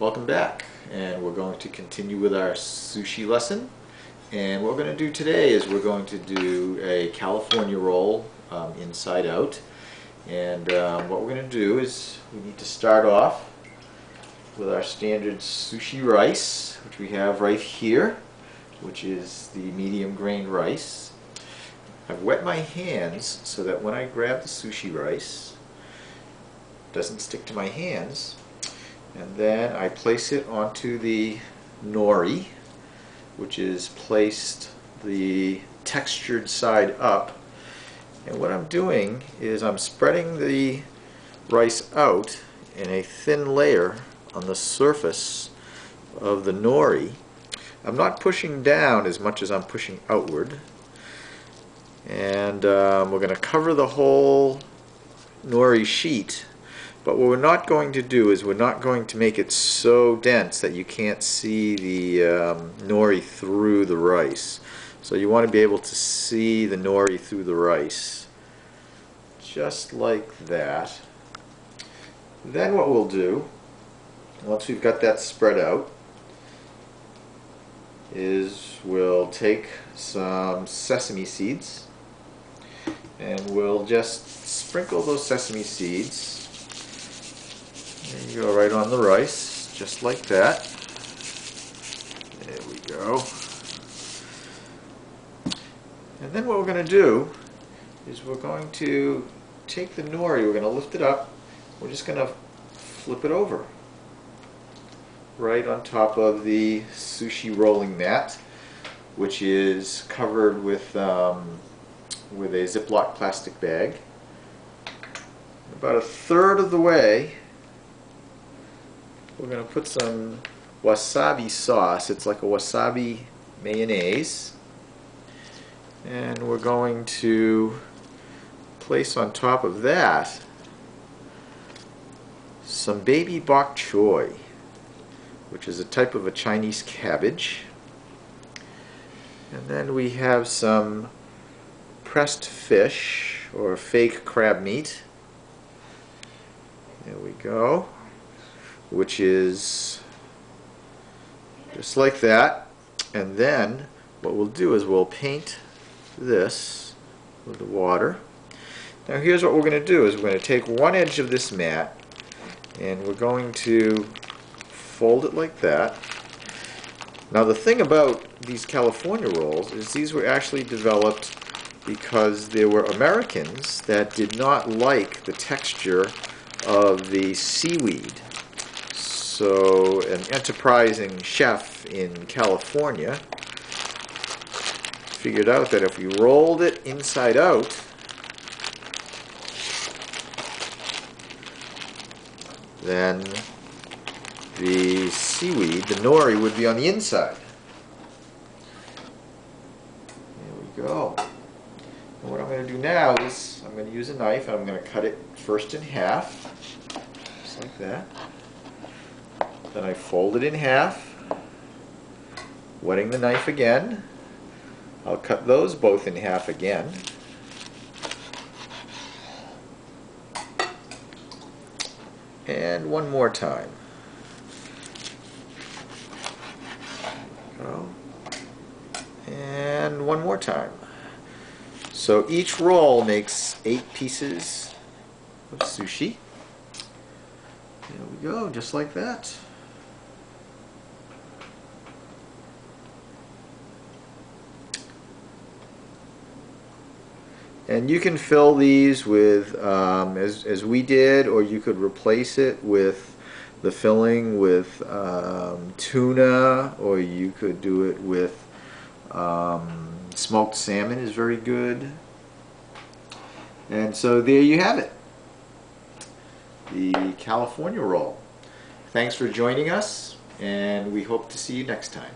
Welcome back, and we're going to continue with our sushi lesson. And what we're going to do today is we're going to do a California roll inside out. And what we're going to do is we need to start off with our standard sushi rice, which we have right here, which is the medium grain rice. I've wet my hands so that when I grab the sushi rice, it doesn't stick to my hands. And then I place it onto the nori, which is placed the textured side up. And what I'm doing is I'm spreading the rice out in a thin layer on the surface of the nori. I'm not pushing down as much as I'm pushing outward. And we're going to cover the whole nori sheet. But what we're not going to do is we're not going to make it so dense that you can't see the nori through the rice. So you want to be able to see the nori through the rice. Just like that. Then what we'll do, once we've got that spread out, is we'll take some sesame seeds and we'll just sprinkle those sesame seeds. There you go, right on the rice, just like that. There we go. And then what we're going to do is we're going to take the nori, we're going to lift it up, we're just going to flip it over right on top of the sushi rolling mat, which is covered with a Ziploc plastic bag. About a third of the way, we're going to put some wasabi sauce. It's like a wasabi mayonnaise. And we're going to place on top of that some baby bok choy, which is a type of a Chinese cabbage. And then we have some pressed fish or fake crab meat. There we go. Which is just like that. And then what we'll do is we'll paint this with the water. Now here's what we're going to do is we're going to take one edge of this mat and we're going to fold it like that. Now the thing about these California rolls is these were actually developed because there were Americans that did not like the texture of the seaweed. So an enterprising chef in California figured out that if we rolled it inside out, then the seaweed, the nori, would be on the inside. There we go. And what I'm going to do now is I'm going to use a knife and I'm going to cut it first in half, just like that. Then I fold it in half, wetting the knife again. I'll cut those both in half again. And one more time. And one more time. So each roll makes 8 pieces of sushi. There we go, just like that. And you can fill these with, as we did, or you could replace it with the filling with tuna, or you could do it with smoked salmon is very good. And so there you have it, the California roll. Thanks for joining us, and we hope to see you next time.